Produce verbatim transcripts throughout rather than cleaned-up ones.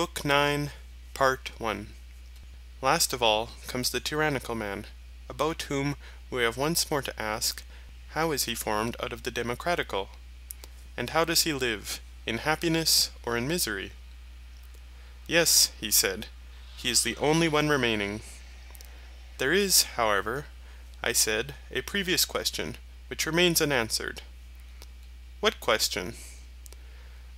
Book nine, Part one. Last of all comes the tyrannical man, about whom we have once more to ask, how is he formed out of the democratical? And how does he live, in happiness or in misery? Yes, he said, he is the only one remaining. There is, however, I said, a previous question, which remains unanswered. What question?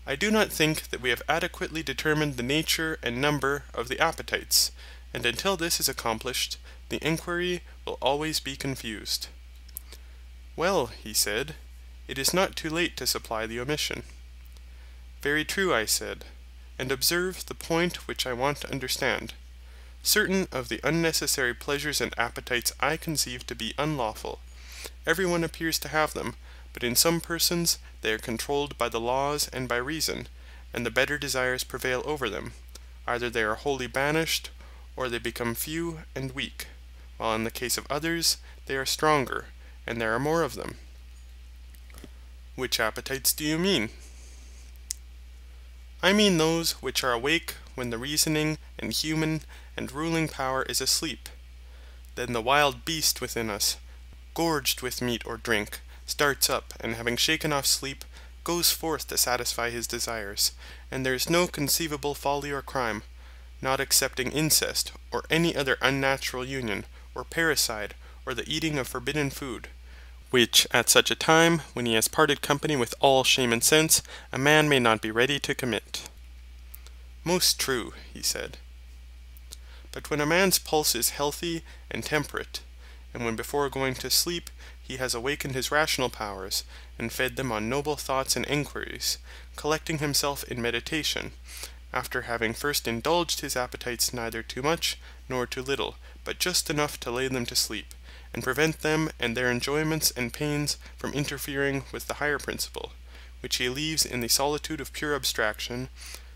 I do not think that we have adequately determined the nature and number of the appetites, and until this is accomplished, the inquiry will always be confused. Well, he said, it is not too late to supply the omission. Very true, I said, and observe the point which I want to understand. Certain of the unnecessary pleasures and appetites I conceive to be unlawful. Everyone appears to have them, but in some persons they are controlled by the laws and by reason, and the better desires prevail over them. Either they are wholly banished, or they become few and weak, while in the case of others they are stronger, and there are more of them. Which appetites do you mean? I mean those which are awake when the reasoning and human and ruling power is asleep. Then the wild beast within us, gorged with meat or drink, starts up, and having shaken off sleep, goes forth to satisfy his desires, and there is no conceivable folly or crime, not excepting incest, or any other unnatural union, or parricide, or the eating of forbidden food, which, at such a time, when he has parted company with all shame and sense, a man may not be ready to commit. Most true, he said. But when a man's pulse is healthy and temperate, and when before going to sleep he has awakened his rational powers, and fed them on noble thoughts and inquiries, collecting himself in meditation, after having first indulged his appetites neither too much nor too little, but just enough to lay them to sleep, and prevent them and their enjoyments and pains from interfering with the higher principle, which he leaves in the solitude of pure abstraction,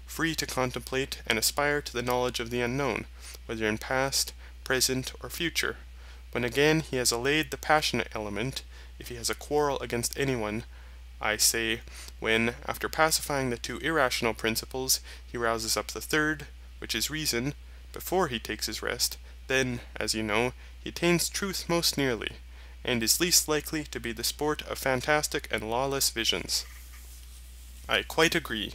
free to contemplate and aspire to the knowledge of the unknown, whether in past, present, or future, when again he has allayed the passionate element, if he has a quarrel against anyone, I say, when, after pacifying the two irrational principles, he rouses up the third, which is reason, before he takes his rest, then, as you know, he attains truth most nearly, and is least likely to be the sport of fantastic and lawless visions. I quite agree.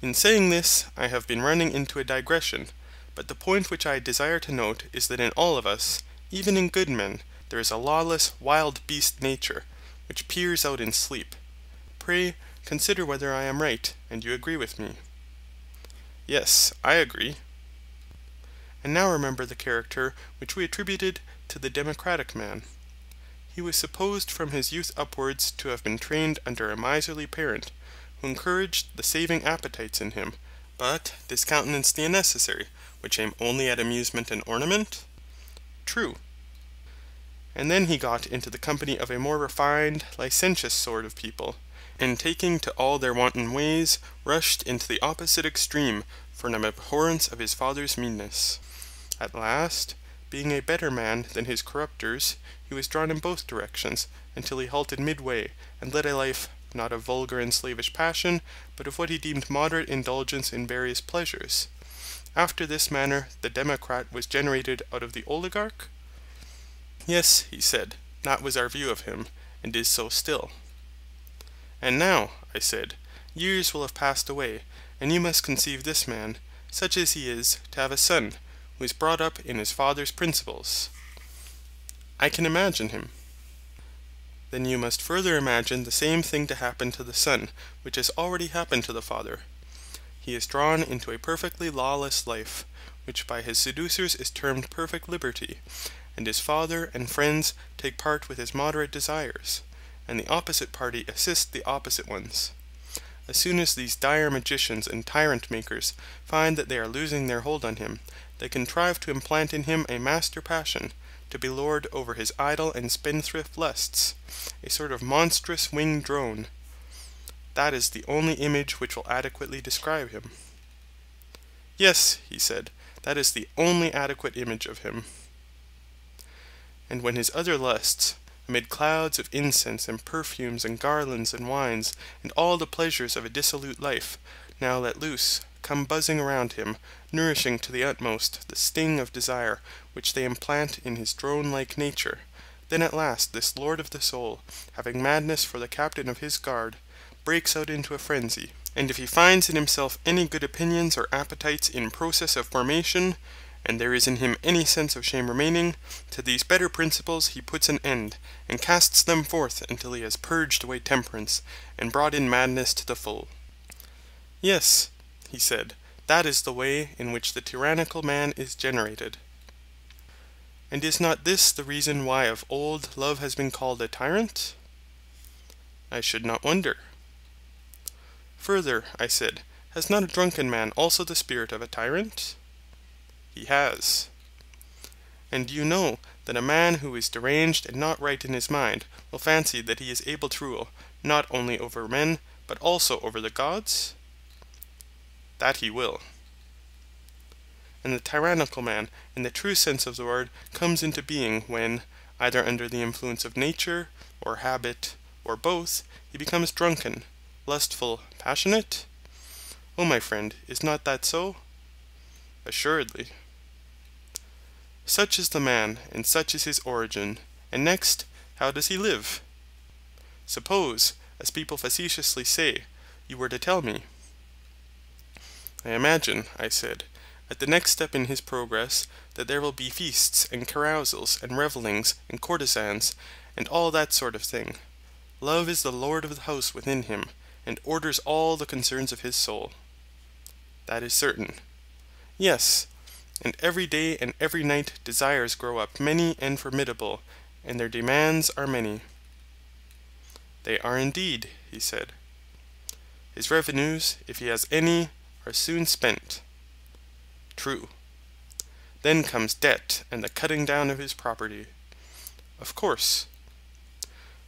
In saying this, I have been running into a digression, but the point which I desire to note is that in all of us, even in good men, there is a lawless, wild beast nature, which peers out in sleep. Pray, consider whether I am right, and you agree with me. Yes, I agree. And now remember the character which we attributed to the democratic man. He was supposed from his youth upwards to have been trained under a miserly parent, who encouraged the saving appetites in him, but discountenanced the unnecessary, which aim only at amusement and ornament? True. And then he got into the company of a more refined, licentious sort of people, and taking to all their wanton ways, rushed into the opposite extreme for an abhorrence of his father's meanness. At last, being a better man than his corruptors, he was drawn in both directions, until he halted midway, and led a life, not of vulgar and slavish passion, but of what he deemed moderate indulgence in various pleasures. After this manner, the democrat was generated out of the oligarch? Yes, he said, that was our view of him, and is so still. And now, I said, years will have passed away, and you must conceive this man, such as he is, to have a son, who is brought up in his father's principles. I can imagine him. Then you must further imagine the same thing to happen to the son, which has already happened to the father. He is drawn into a perfectly lawless life, which by his seducers is termed perfect liberty, and his father and friends take part with his moderate desires, and the opposite party assist the opposite ones. As soon as these dire magicians and tyrant-makers find that they are losing their hold on him, they contrive to implant in him a master passion, to be lord over his idle and spendthrift lusts, a sort of monstrous winged drone. That is the only image which will adequately describe him. Yes, he said, that is the only adequate image of him. And when his other lusts, amid clouds of incense and perfumes and garlands and wines, and all the pleasures of a dissolute life, now let loose, come buzzing around him, nourishing to the utmost the sting of desire which they implant in his drone-like nature. Then at last this lord of the soul, having madness for the captain of his guard, breaks out into a frenzy, and if he finds in himself any good opinions or appetites in process of formation, and there is in him any sense of shame remaining, to these better principles he puts an end, and casts them forth until he has purged away temperance, and brought in madness to the full. Yes, he said, that is the way in which the tyrannical man is generated. And is not this the reason why of old love has been called a tyrant? I should not wonder. Further, I said, has not a drunken man also the spirit of a tyrant? He has. And do you know that a man who is deranged and not right in his mind will fancy that he is able to rule not only over men, but also over the gods? That he will. And the tyrannical man, in the true sense of the word, comes into being when, either under the influence of nature, or habit, or both, he becomes drunken, lustful, passionate? Oh, my friend, is not that so? Assuredly. Such is the man, and such is his origin. And next, how does he live? Suppose, as people facetiously say, you were to tell me. I imagine, I said, at the next step in his progress, that there will be feasts, and carousals, and revellings, and courtesans, and all that sort of thing. Love is the lord of the house within him, and orders all the concerns of his soul. That is certain. Yes, and every day and every night desires grow up many and formidable, and their demands are many. They are indeed, he said. His revenues, if he has any, are soon spent. True. Then comes debt and the cutting down of his property. Of course.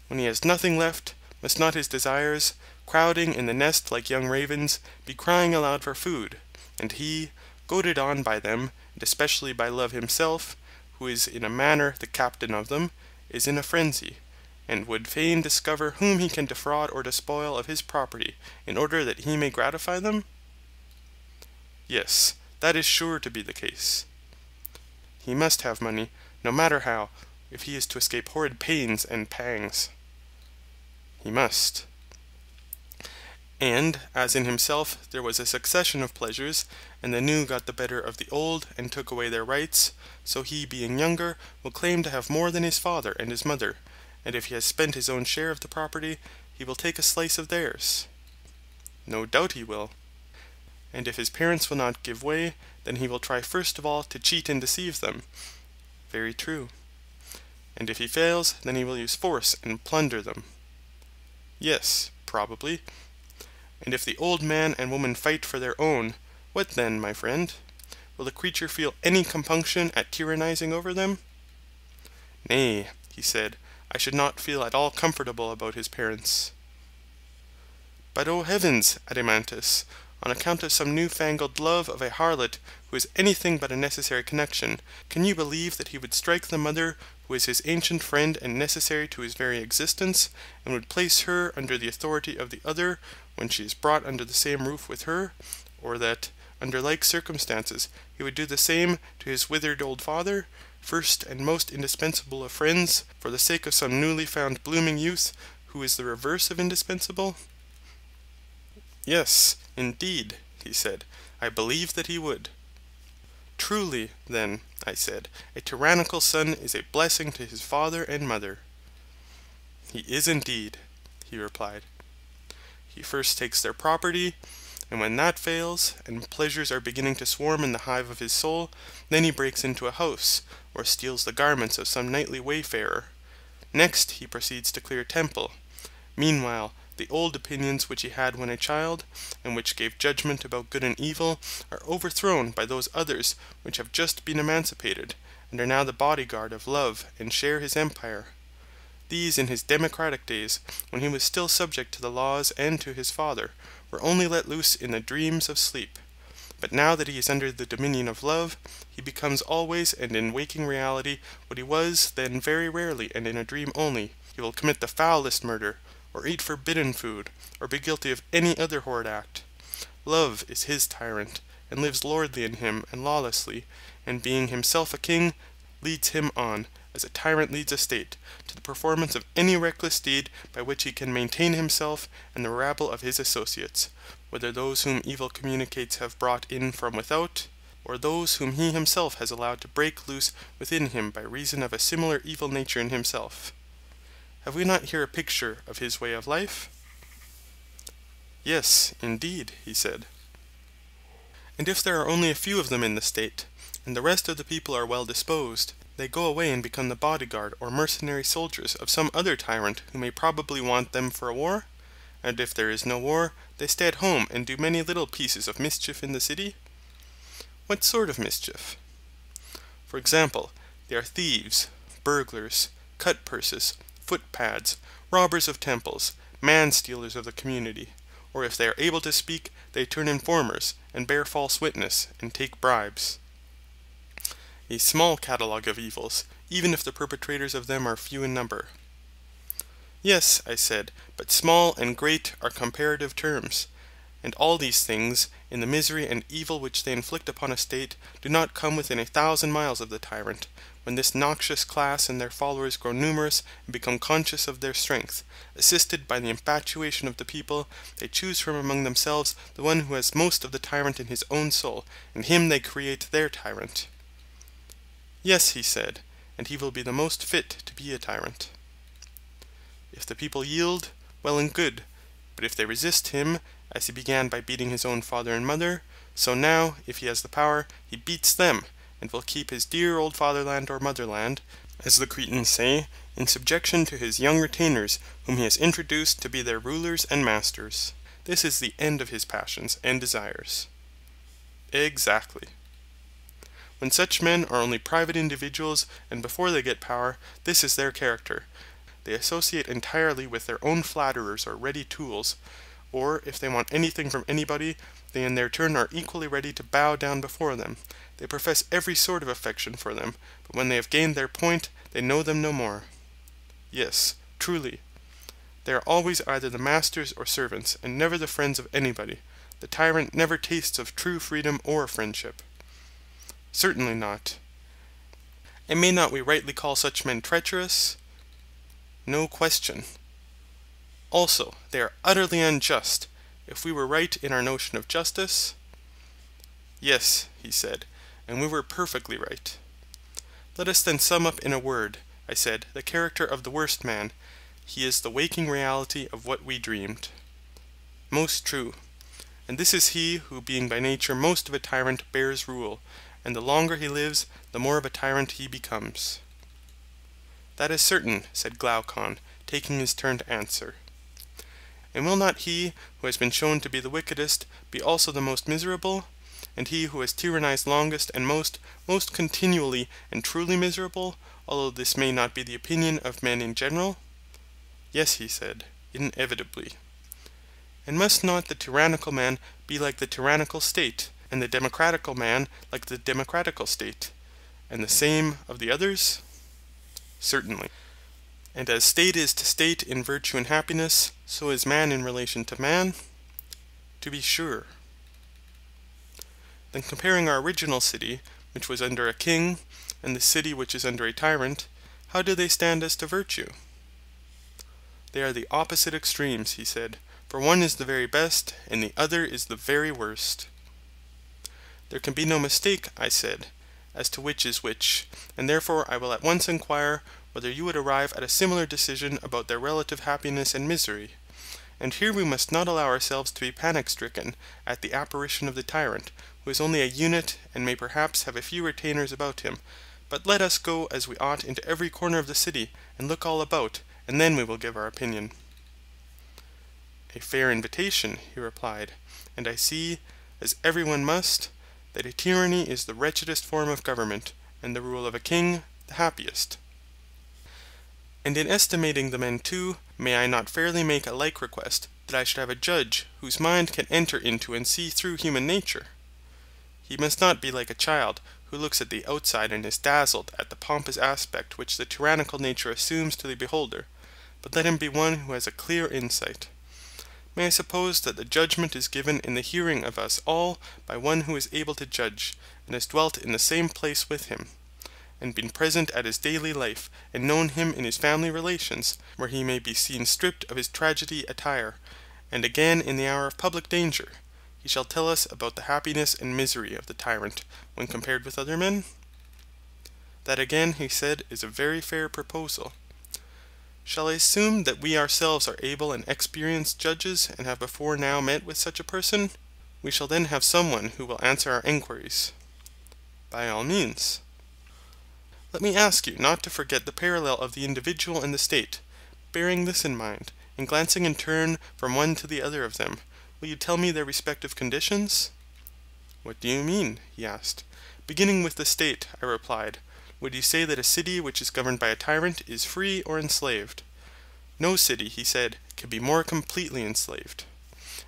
When he has nothing left, must not his desires, crowding in the nest like young ravens, be crying aloud for food, and he, goaded on by them, and especially by love himself, who is in a manner the captain of them, is in a frenzy, and would fain discover whom he can defraud or despoil of his property, in order that he may gratify them? Yes. That is sure to be the case. He must have money, no matter how, if he is to escape horrid pains and pangs. He must. And, as in himself there was a succession of pleasures, and the new got the better of the old and took away their rights, so he, being younger, will claim to have more than his father and his mother, and if he has spent his own share of the property, he will take a slice of theirs. No doubt he will. And if his parents will not give way, then he will try first of all to cheat and deceive them. Very true. And if he fails, then he will use force and plunder them. Yes, probably. And if the old man and woman fight for their own, what then, my friend? Will the creature feel any compunction at tyrannizing over them? Nay, he said, I should not feel at all comfortable about his parents. But, oh heavens, Adeimantus! On account of some new-fangled love of a harlot who is anything but a necessary connection, can you believe that he would strike the mother who is his ancient friend and necessary to his very existence, and would place her under the authority of the other when she is brought under the same roof with her, or that, under like circumstances, he would do the same to his withered old father, first and most indispensable of friends, for the sake of some newly found blooming youth who is the reverse of indispensable? Yes, indeed, he said, I believe that he would. Truly, then, I said, a tyrannical son is a blessing to his father and mother. He is indeed, he replied. He first takes their property, and when that fails, and pleasures are beginning to swarm in the hive of his soul, then he breaks into a house, or steals the garments of some nightly wayfarer. Next he proceeds to clear temple. Meanwhile, the old opinions which he had when a child, and which gave judgment about good and evil, are overthrown by those others which have just been emancipated, and are now the bodyguard of love and share his empire. These, in his democratic days, when he was still subject to the laws and to his father, were only let loose in the dreams of sleep. But now that he is under the dominion of love, he becomes always and in waking reality what he was then very rarely and in a dream only. He will commit the foulest murder, or eat forbidden food, or be guilty of any other horrid act. Love is his tyrant, and lives lordly in him and lawlessly, and being himself a king, leads him on, as a tyrant leads a state, to the performance of any reckless deed by which he can maintain himself and the rabble of his associates, whether those whom evil communicates have brought in from without, or those whom he himself has allowed to break loose within him by reason of a similar evil nature in himself. Have we not here a picture of his way of life? Yes, indeed, he said. And if there are only a few of them in the state, and the rest of the people are well disposed, they go away and become the bodyguard or mercenary soldiers of some other tyrant who may probably want them for a war? And if there is no war, they stay at home and do many little pieces of mischief in the city? What sort of mischief? For example, they are thieves, burglars, cut-purses, footpads, robbers of temples, man-stealers of the community, or if they are able to speak, they turn informers, and bear false witness, and take bribes. A small catalogue of evils, even if the perpetrators of them are few in number. Yes, I said, but small and great are comparative terms, and all these things, in the misery and evil which they inflict upon a state, do not come within a thousand miles of the tyrant, when this noxious class and their followers grow numerous and become conscious of their strength. Assisted by the infatuation of the people, they choose from among themselves the one who has most of the tyrant in his own soul, and him they create their tyrant. Yes, he said, and he will be the most fit to be a tyrant. If the people yield, well and good, but if they resist him, as he began by beating his own father and mother, so now, if he has the power, he beats them, and will keep his dear old fatherland or motherland, as the Cretans say, in subjection to his young retainers, whom he has introduced to be their rulers and masters. This is the end of his passions and desires. Exactly. When such men are only private individuals, and before they get power, this is their character. They associate entirely with their own flatterers or ready tools, or, if they want anything from anybody, they in their turn are equally ready to bow down before them. They profess every sort of affection for them, but when they have gained their point, they know them no more. Yes, truly. They are always either the masters or servants, and never the friends of anybody. The tyrant never tastes of true freedom or friendship. Certainly not. And may not we rightly call such men treacherous? No question. Also, they are utterly unjust, if we were right in our notion of justice. Yes, he said, and we were perfectly right. Let us then sum up in a word, I said, the character of the worst man. He is the waking reality of what we dreamed. Most true. And this is he who, being by nature most of a tyrant, bears rule, and the longer he lives, the more of a tyrant he becomes. That is certain, said Glaucon, taking his turn to answer. And will not he, who has been shown to be the wickedest, be also the most miserable? And he who has tyrannized longest and most, most continually and truly miserable, although this may not be the opinion of men in general? Yes, he said, inevitably. And must not the tyrannical man be like the tyrannical state, and the democratical man like the democratical state, and the same of the others? Certainly. And as state is to state in virtue and happiness, so is man in relation to man? To be sure. Then comparing our original city, which was under a king, and the city which is under a tyrant, how do they stand as to virtue? They are the opposite extremes, he said, for one is the very best, and the other is the very worst. There can be no mistake, I said, as to which is which, and therefore I will at once inquire whether you would arrive at a similar decision about their relative happiness and misery. And here we must not allow ourselves to be panic-stricken at the apparition of the tyrant, who is only a unit and may perhaps have a few retainers about him, but let us go as we ought into every corner of the city and look all about, and then we will give our opinion. A fair invitation, he replied, and I see, as everyone must, that a tyranny is the wretchedest form of government, and the rule of a king the happiest. And in estimating the men too, may I not fairly make a like request, that I should have a judge whose mind can enter into and see through human nature? He must not be like a child, who looks at the outside and is dazzled at the pompous aspect which the tyrannical nature assumes to the beholder, but let him be one who has a clear insight. may I suppose that the judgment is given in the hearing of us all by one who is able to judge, and has dwelt in the same place with him, and been present at his daily life, and known him in his family relations, where he may be seen stripped of his tragedy attire, and again in the hour of public danger, he shall tell us about the happiness and misery of the tyrant when compared with other men? That again, he said, is a very fair proposal. Shall I assume that we ourselves are able and experienced judges, and have before now met with such a person? We shall then have someone who will answer our enquiries. By all means. Let me ask you not to forget the parallel of the individual and the state. Bearing this in mind, and glancing in turn from one to the other of them, will you tell me their respective conditions? What do you mean? He asked. Beginning with the state, I replied. Would you say that a city which is governed by a tyrant is free or enslaved? No city, he said, can be more completely enslaved.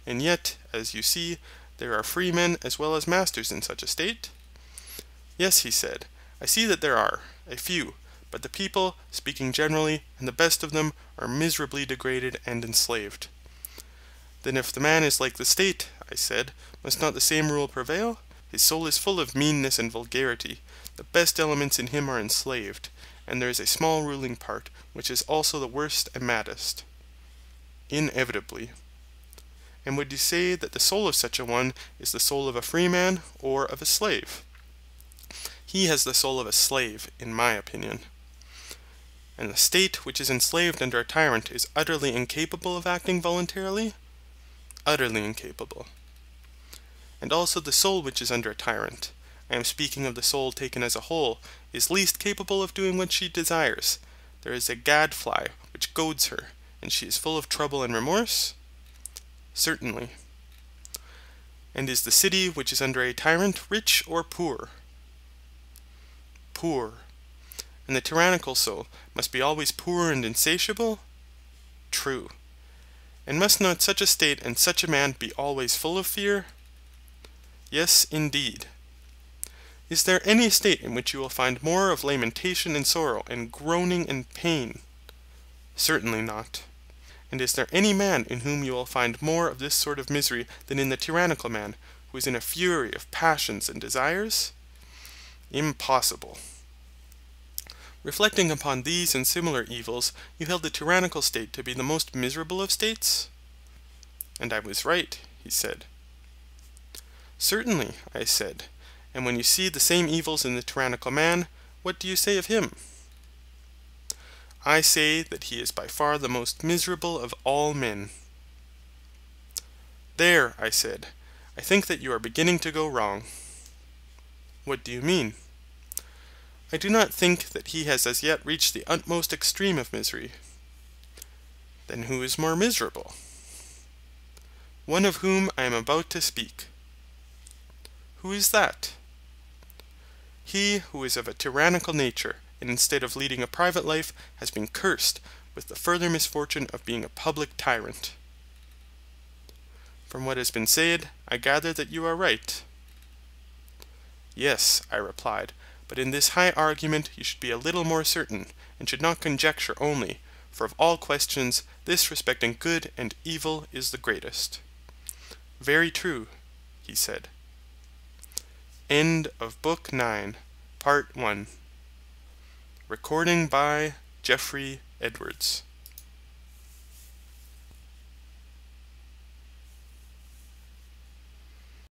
And yet, as you see, there are free men as well as masters in such a state? Yes, he said, I see that there are, a few, but the people, speaking generally, and the best of them, are miserably degraded and enslaved. Then if the man is like the state, I said, must not the same rule prevail? His soul is full of meanness and vulgarity. The best elements in him are enslaved, and there is a small ruling part, which is also the worst and maddest. Inevitably. And would you say that the soul of such a one is the soul of a free man or of a slave? He has the soul of a slave, in my opinion. And the state which is enslaved under a tyrant is utterly incapable of acting voluntarily? Utterly incapable. And also the soul which is under a tyrant, I am speaking of the soul taken as a whole, is least capable of doing what she desires. There is a gadfly which goads her, and she is full of trouble and remorse? Certainly. And is the city which is under a tyrant rich or poor? Poor. And the tyrannical soul must be always poor and insatiable? True. And must not such a state and such a man be always full of fear? Yes, indeed. Is there any state in which you will find more of lamentation and sorrow, and groaning and pain? Certainly not. And is there any man in whom you will find more of this sort of misery than in the tyrannical man, who is in a fury of passions and desires? Impossible. Reflecting upon these and similar evils, you held the tyrannical state to be the most miserable of states? And I was right, he said. Certainly, I said. And when you see the same evils in the tyrannical man, what do you say of him? I say that he is by far the most miserable of all men. There, I said, I think that you are beginning to go wrong. What do you mean? I do not think that he has as yet reached the utmost extreme of misery. Then who is more miserable? One of whom I am about to speak. Who is that? He who is of a tyrannical nature, and instead of leading a private life, has been cursed with the further misfortune of being a public tyrant. From what has been said, I gather that you are right. Yes, I replied, but in this high argument you should be a little more certain, and should not conjecture only, for of all questions, this respecting good and evil is the greatest. Very true, he said. End of Book nine, Part one. Recording by Geoffrey Edwards.